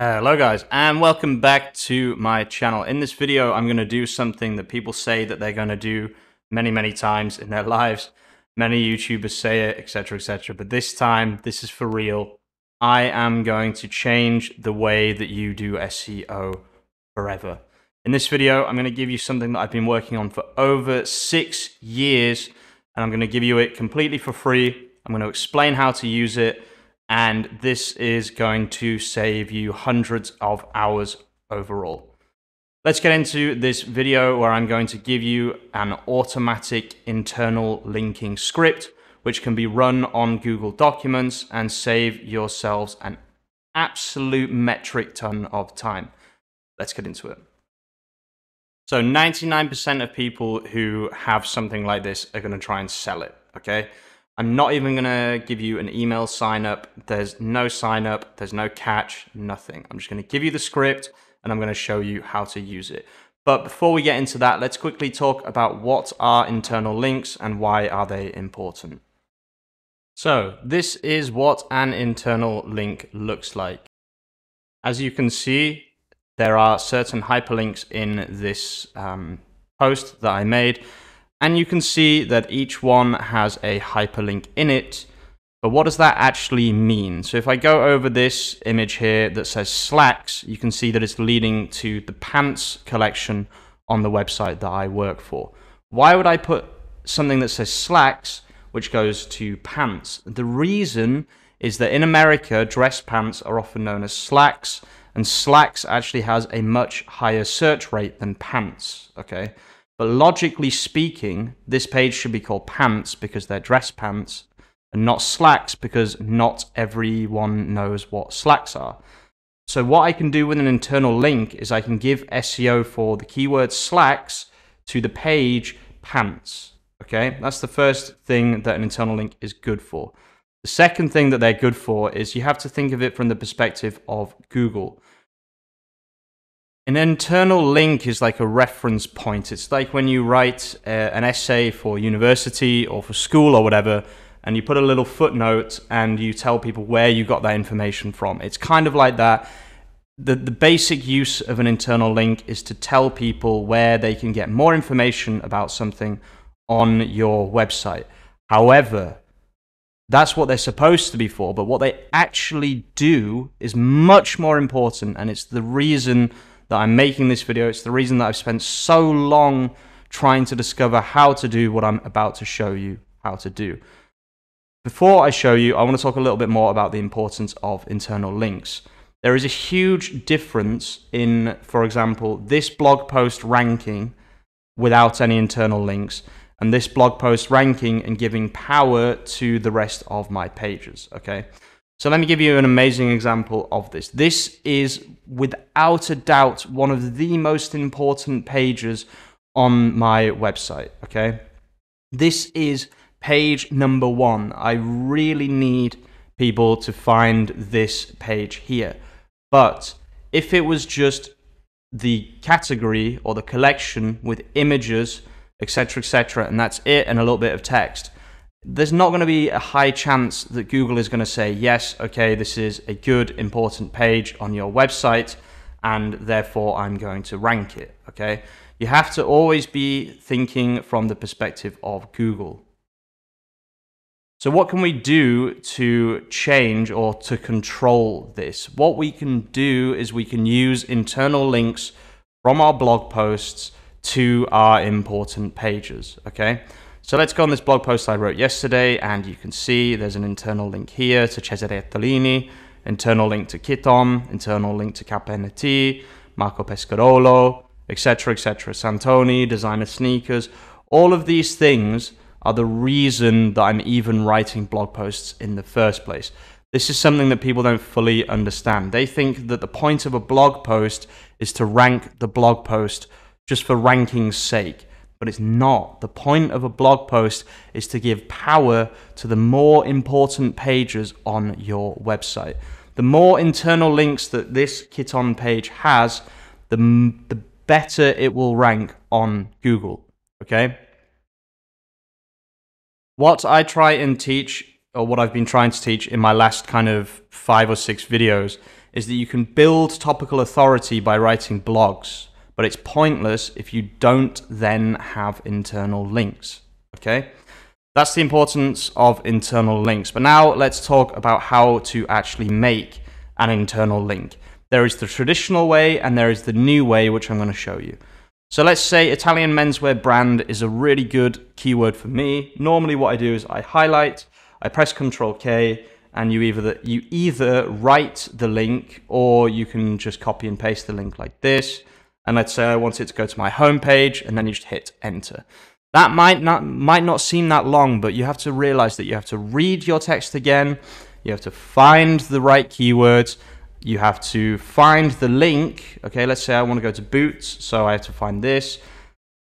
Hello guys, and welcome back to my channel. In this video, I'm going to do something that people say that they're going to do many times in their lives. Many YouTubers say it, etc, etc. But this time, this is for real. I am going to change the way that you do SEO forever. In this video, I'm going to give you something that I've been working on for over 6 years, and I'm going to give you it completely for free. I'm going to explain how to use it. And this is going to save you hundreds of hours overall. Let's get into this video where I'm going to give you an automatic internal linking script, which can be run on Google Documents and save yourselves an absolute metric ton of time. Let's get into it. So 99% of people who have something like this are going to try and sell it, okay? I'm not even gonna give you an email sign up. There's no sign up, there's no catch, nothing. I'm just gonna give you the script and I'm gonna show you how to use it. But before we get into that, let's quickly talk about what are internal links and why are they important. So this is what an internal link looks like. As you can see, there are certain hyperlinks in this post that I made. And you can see that each one has a hyperlink in it. But what does that actually mean? So if I go over this image here that says slacks, you can see that it's leading to the pants collection on the website that I work for. Why would I put something that says slacks, which goes to pants? The reason is that in America, dress pants are often known as slacks, and slacks actually has a much higher search rate than pants, okay? But logically speaking, this page should be called pants because they're dress pants and not slacks because not everyone knows what slacks are. So what I can do with an internal link is I can give SEO for the keyword slacks to the page pants. Okay, that's the first thing that an internal link is good for. The second thing that they're good for is you have to think of it from the perspective of Google. An internal link is like a reference point. It's like when you write an essay for university or for school or whatever, and you put a little footnote and you tell people where you got that information from. It's kind of like that. The basic use of an internal link is to tell people where they can get more information about something on your website. However, that's what they're supposed to be for, but what they actually do is much more important, and it's the reason that I'm making this video. It's the reason that I've spent so long trying to discover how to do what I'm about to show you how to do. Before I show you, I want to talk a little bit more about the importance of internal links. There is a huge difference in, for example, this blog post ranking without any internal links and this blog post ranking and giving power to the rest of my pages, okay? So let me give you an amazing example of this. This is without a doubt one of the most important pages on my website, okay? This is page number 1. I really need people to find this page here. But if it was just the category or the collection with images, etc, etc, and that's it and a little bit of text, there's not going to be a high chance that Google is going to say, yes, okay, this is a good, important page on your website, and therefore I'm going to rank it, okay? You have to always be thinking from the perspective of Google. So what can we do to change or to control this? What we can do is we can use internal links from our blog posts to our important pages, okay? So let's go on this blog post I wrote yesterday, and you can see there's an internal link here to Cesare Attolini, internal link to Kiton, internal link to Capenetti, Marco Pescarolo, etc, etc, Santoni, designer sneakers. All of these things are the reason that I'm even writing blog posts in the first place. This is something that people don't fully understand. They think that the point of a blog post is to rank the blog post just for ranking's sake. But it's not. The point of a blog post is to give power to the more important pages on your website. The more internal links that this Kiton page has, the better it will rank on Google, okay? What I try and teach, or what I've been trying to teach in my last kind of 5 or 6 videos, is that you can build topical authority by writing blogs, but it's pointless if you don't then have internal links, okay? That's the importance of internal links. But now let's talk about how to actually make an internal link. There is the traditional way and there is the new way, which I'm going to show you. So let's say Italian menswear brand is a really good keyword for me. Normally what I do is I highlight, I press Ctrl+K, and you either write the link or you can just copy and paste the link like this. And let's say I want it to go to my homepage, and then you just hit enter. That might not seem that long, but you have to realize that you have to read your text again. You have to find the right keywords. You have to find the link. Okay, let's say I want to go to boots, so I have to find this.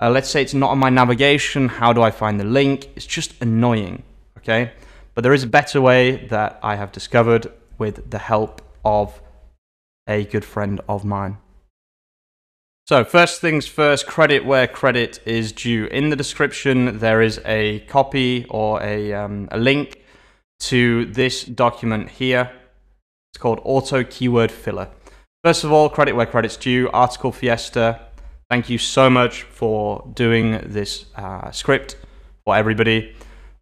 Let's say it's not on my navigation. How do I find the link? It's just annoying, okay? But there is a better way that I have discovered with the help of a good friend of mine. So first things first, credit where credit is due. In the description, there is a copy or a link to this document here. It's called Auto Keyword Filler. First of all, credit where credit's due, Article Fiesta. Thank you so much for doing this script for everybody.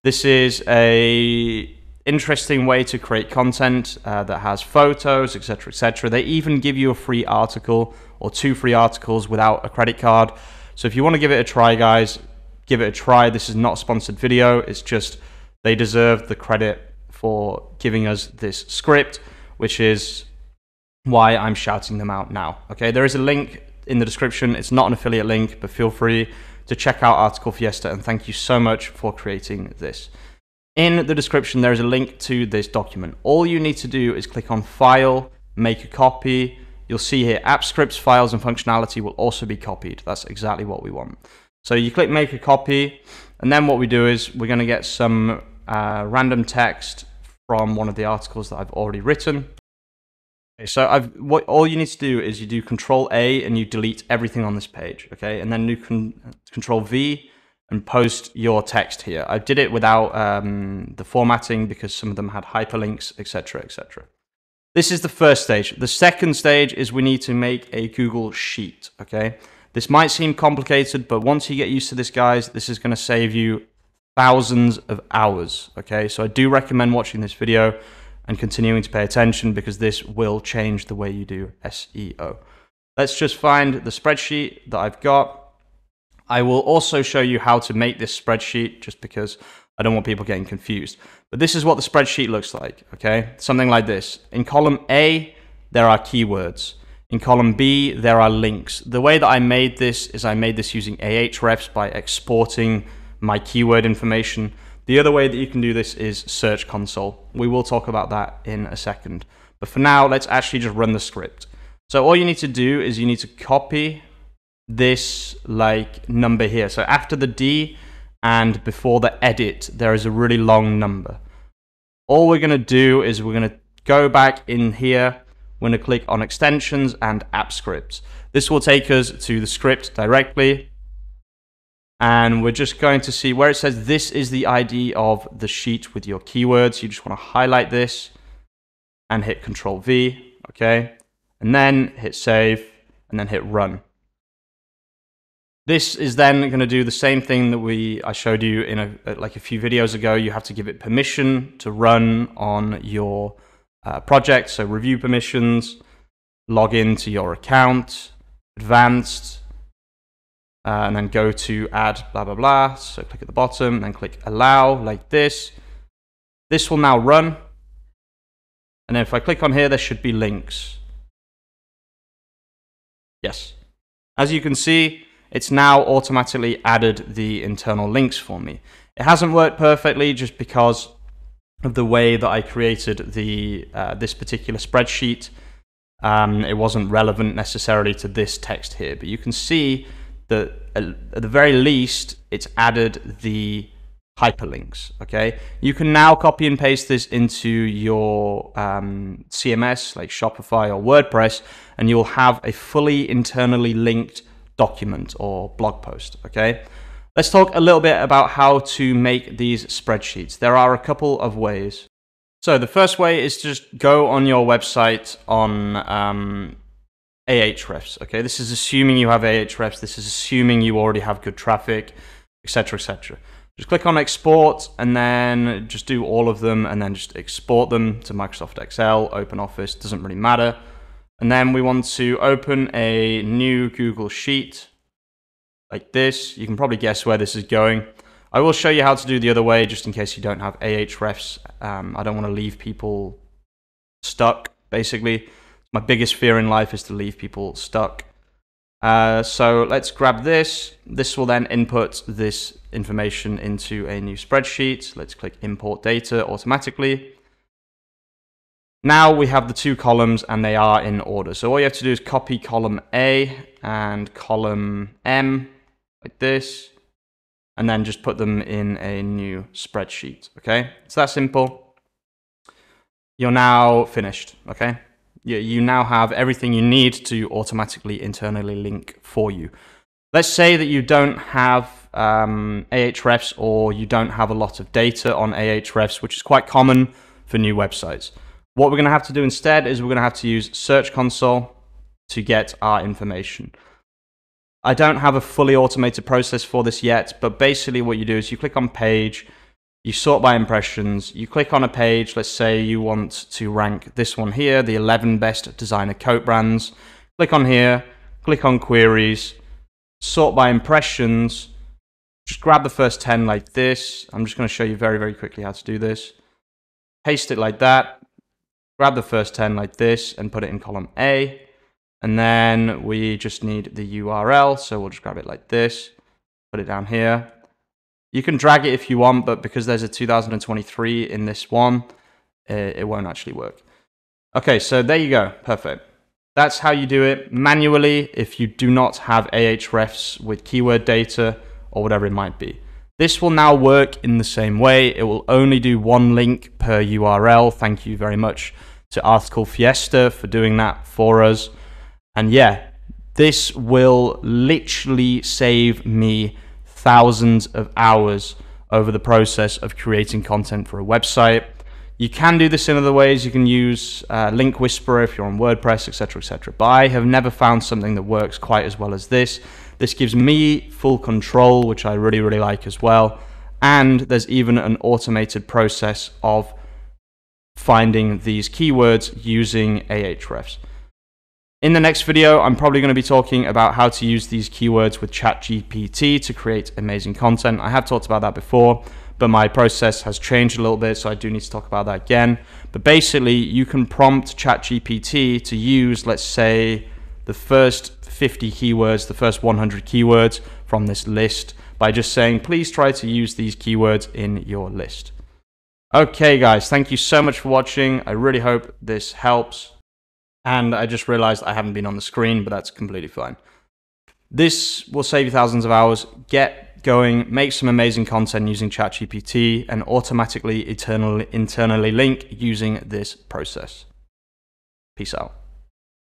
This is a interesting way to create content that has photos, etc., etc. They even give you a free article or 2 free articles without a credit card. So if you want to give it a try, guys, give it a try. This is not a sponsored video. It's just they deserve the credit for giving us this script, which is why I'm shouting them out now. Okay, there is a link in the description. It's not an affiliate link, but feel free to check out Article Fiesta, and thank you so much for creating this. In the description, there is a link to this document. All you need to do is click on File, make a copy. You'll see here, app scripts, files, and functionality will also be copied. That's exactly what we want. So you click make a copy, and then what we do is we're gonna get some random text from one of the articles that I've already written. Okay, so all you need to do is you do Control A and you delete everything on this page, okay? And then you can Control V and post your text here. I did it without the formatting because some of them had hyperlinks, etc., etc. This is the first stage. The second stage is we need to make a Google Sheet, okay? This might seem complicated, but once you get used to this, guys, this is gonna save you thousands of hours, okay? So I do recommend watching this video and continuing to pay attention because this will change the way you do SEO. Let's just find the spreadsheet that I've got. I will also show you how to make this spreadsheet just because I don't want people getting confused. But this is what the spreadsheet looks like, okay? Something like this. In column A, there are keywords. In column B, there are links. The way that I made this is I made this using Ahrefs by exporting my keyword information. The other way that you can do this is Search Console. We will talk about that in a second. But for now, let's actually just run the script. So all you need to do is you need to copy this like number here. So after the D and before the edit, there is a really long number. All we're gonna do is we're gonna go back in here. We're gonna click on extensions and app scripts. This will take us to the script directly. And we're just going to see where it says, this is the ID of the sheet with your keywords. You just wanna highlight this and hit Control V, okay? And then hit save and then hit run. This is then going to do the same thing that I showed you in a few videos ago. You have to give it permission to run on your project. So review permissions, log into your account, advanced, and then go to add blah, blah, blah. So click at the bottom and click allow like this. This will now run. And then if I click on here, there should be links. Yes. As you can see, it's now automatically added the internal links for me. It hasn't worked perfectly just because of the way that I created this particular spreadsheet. It wasn't relevant necessarily to this text here, but you can see that at the very least, it's added the hyperlinks, okay? You can now copy and paste this into your CMS like Shopify or WordPress, and you'll have a fully internally linked document or blog post, okay? Let's talk a little bit about how to make these spreadsheets. There are a couple of ways. So the first way is to just go on your website on Ahrefs. Okay, this is assuming you have Ahrefs. This is assuming you already have good traffic, etc., etc. Just click on export and then just do all of them and then just export them to Microsoft Excel, Open Office, doesn't really matter. And then we want to open a new Google Sheet like this. You can probably guess where this is going. I will show you how to do the other way just in case you don't have Ahrefs. I don't want to leave people stuck, basically. My biggest fear in life is to leave people stuck. So let's grab this. This will then input this information into a new spreadsheet. Let's click import data automatically. Now we have the two columns and they are in order. So all you have to do is copy column A and column M like this, and then just put them in a new spreadsheet. Okay, it's that simple. You're now finished. Okay, you now have everything you need to automatically internally link for you. Let's say that you don't have Ahrefs or you don't have a lot of data on Ahrefs, which is quite common for new websites. What we're going to have to do instead is we're going to have to use Search Console to get our information. I don't have a fully automated process for this yet, but basically what you do is you click on page, you sort by impressions, you click on a page. Let's say you want to rank this one here, the 11 best designer coat brands. Click on here, click on queries, sort by impressions. Just grab the first 10 like this. I'm just going to show you very, very quickly how to do this. Paste it like that. Grab the first 10 like this and put it in column A. And then we just need the URL. So we'll just grab it like this, put it down here. You can drag it if you want, but because there's a 2023 in this one, it won't actually work. Okay, so there you go. Perfect. That's how you do it manually if you do not have Ahrefs with keyword data or whatever it might be. This will now work in the same way. It will only do one link per URL. Thank you very much to Article Fiesta for doing that for us. And yeah, this will literally save me thousands of hours over the process of creating content for a website. You can do this in other ways. You can use Link Whisper if you're on WordPress, etc., etc. But I have never found something that works quite as well as this. This gives me full control, which I really, really like as well. And there's even an automated process of finding these keywords using Ahrefs. In the next video, I'm probably going to be talking about how to use these keywords with ChatGPT to create amazing content. I have talked about that before, but my process has changed a little bit, so I do need to talk about that again. But basically, you can prompt ChatGPT to use, let's say, the first 50 keywords, the first 100 keywords from this list by just saying, please try to use these keywords in your list. Okay, guys, thank you so much for watching. I really hope this helps. And I just realized I haven't been on the screen, but that's completely fine. This will save you thousands of hours. Get going, make some amazing content using ChatGPT, and automatically internally link using this process. Peace out.